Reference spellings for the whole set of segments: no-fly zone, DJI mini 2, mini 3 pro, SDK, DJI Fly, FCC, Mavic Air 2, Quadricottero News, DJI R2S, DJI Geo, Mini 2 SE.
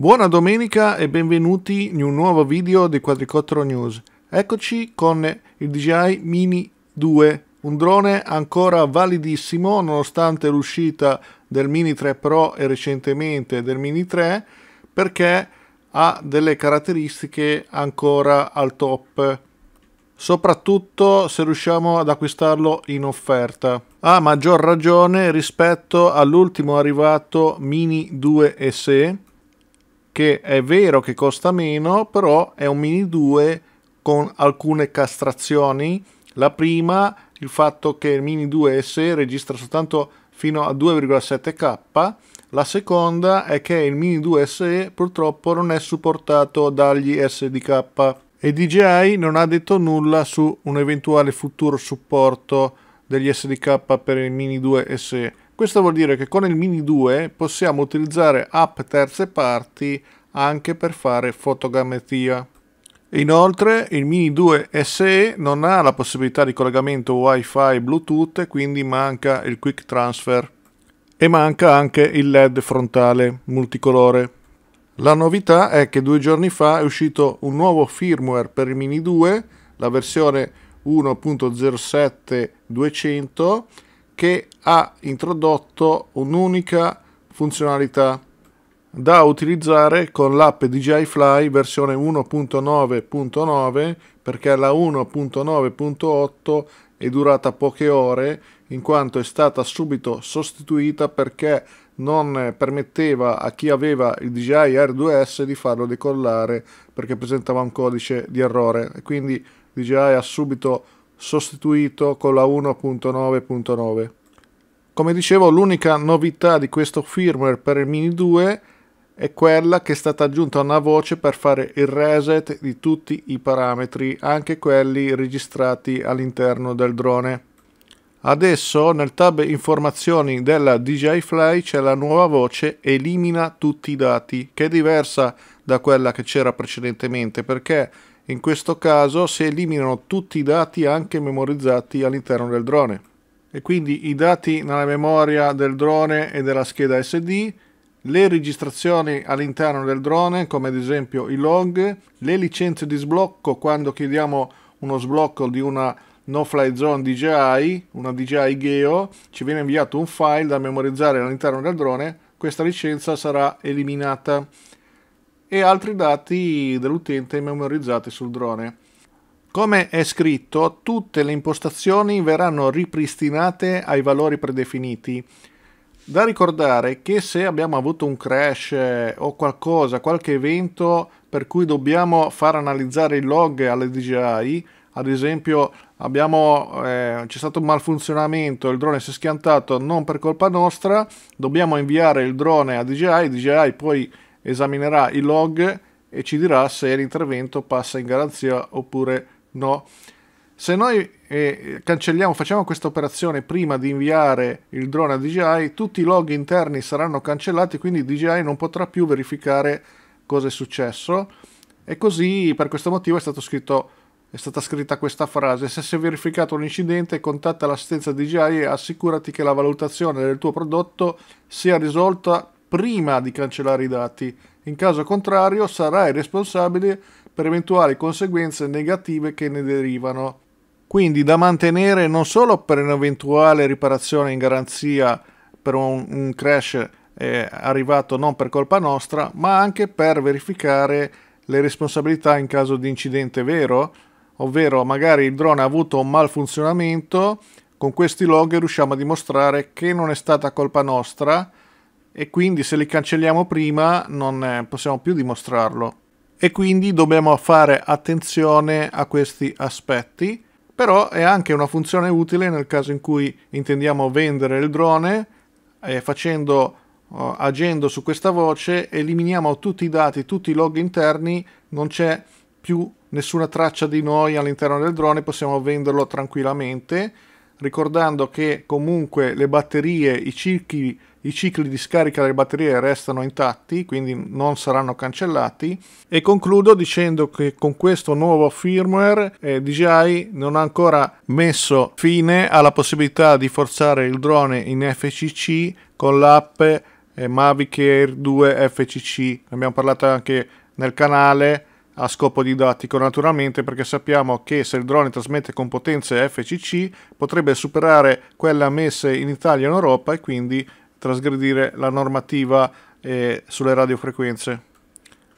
Buona domenica e benvenuti in un nuovo video di Quadricottero News. Eccoci con il DJI Mini 2, un drone ancora validissimo nonostante l'uscita del Mini 3 Pro e recentemente del Mini 3, perché ha delle caratteristiche ancora al top, soprattutto se riusciamo ad acquistarlo in offerta. Ha maggior ragione rispetto all'ultimo arrivato Mini 2 SE, che è vero che costa meno, però è un Mini 2 con alcune castrazioni. La prima, il fatto che il Mini 2 SE registra soltanto fino a 2,7K. La seconda è che il Mini 2 SE purtroppo non è supportato dagli SDK e DJI non ha detto nulla su un eventuale futuro supporto degli SDK per il Mini 2 SE. Questo vuol dire che con il Mini 2 possiamo utilizzare app terze parti anche per fare fotogrammetria. Inoltre il Mini 2 SE non ha la possibilità di collegamento Wi-Fi e Bluetooth, quindi manca il Quick Transfer e manca anche il LED frontale multicolore. La novità è che 2 giorni fa è uscito un nuovo firmware per il Mini 2, la versione 1.07200, che ha introdotto un'unica funzionalità da utilizzare con l'app DJI Fly versione 1.9.9, perché la 1.9.8 è durata poche ore in quanto è stata subito sostituita perché non permetteva a chi aveva il DJI R2S di farlo decollare perché presentava un codice di errore, e quindi DJI ha subito sostituito con la 1.9.9. Come dicevo, l'unica novità di questo firmware per il Mini 2 è quella che è stata aggiunta una voce per fare il reset di tutti i parametri, anche quelli registrati all'interno del drone. Adesso nel tab informazioni della DJI Fly c'è la nuova voce elimina tutti i dati, che è diversa da quella che c'era precedentemente, perché in questo caso si eliminano tutti i dati anche memorizzati all'interno del drone, e quindi i dati nella memoria del drone e della scheda SD, le registrazioni all'interno del drone come ad esempio i log, le licenze di sblocco quando chiediamo uno sblocco di una no-fly zone DJI, una DJI Geo, ci viene inviato un file da memorizzare all'interno del drone, questa licenza sarà eliminata, e altri dati dell'utente memorizzati sul drone. Come è scritto, tutte le impostazioni verranno ripristinate ai valori predefiniti. Da ricordare che se abbiamo avuto un crash o qualche evento per cui dobbiamo far analizzare i log alle DJI, ad esempio c'è stato un malfunzionamento, il drone si è schiantato non per colpa nostra, dobbiamo inviare il drone a DJI, DJI poi esaminerà i log e ci dirà se l'intervento passa in garanzia oppure no. Se noi facciamo questa operazione prima di inviare il drone a DJI, tutti i log interni saranno cancellati, quindi DJI non potrà più verificare cosa è successo, e così per questo motivo è stata scritta questa frase: se si è verificato un incidente contatta l'assistenza DJI e assicurati che la valutazione del tuo prodotto sia risolta prima di cancellare i dati, in caso contrario sarai responsabile per eventuali conseguenze negative che ne derivano. Quindi da mantenere non solo per un'eventuale riparazione in garanzia per un crash arrivato non per colpa nostra, ma anche per verificare le responsabilità in caso di incidente vero, ovvero magari il drone ha avuto un malfunzionamento, con questi log riusciamo a dimostrare che non è stata colpa nostra, e quindi se li cancelliamo prima non possiamo più dimostrarlo, e quindi dobbiamo fare attenzione a questi aspetti. Però è anche una funzione utile nel caso in cui intendiamo vendere il drone, agendo su questa voce eliminiamo tutti i dati, tutti i log interni, non c'è più nessuna traccia di noi all'interno del drone, possiamo venderlo tranquillamente, ricordando che comunque le batterie, i cicli di scarica delle batterie restano intatti, quindi non saranno cancellati. E concludo dicendo che con questo nuovo firmware DJI non ha ancora messo fine alla possibilità di forzare il drone in FCC con l'app Mavic Air 2 FCC, ne abbiamo parlato anche nel canale a scopo didattico naturalmente, perché sappiamo che se il drone trasmette con potenze FCC potrebbe superare quelle ammesse in Italia e in Europa e quindi trasgredire la normativa sulle radiofrequenze.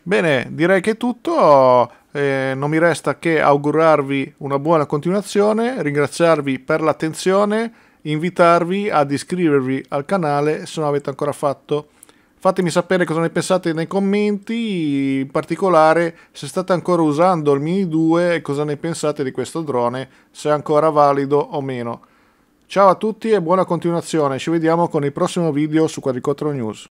Bene, direi che è tutto, non mi resta che augurarvi una buona continuazione, ringraziarvi per l'attenzione, invitarvi ad iscrivervi al canale se non avete ancora fatto. Fatemi sapere cosa ne pensate nei commenti, in particolare se state ancora usando il Mini 2 e cosa ne pensate di questo drone, se è ancora valido o meno. Ciao a tutti e buona continuazione, ci vediamo con il prossimo video su Quadricottero News.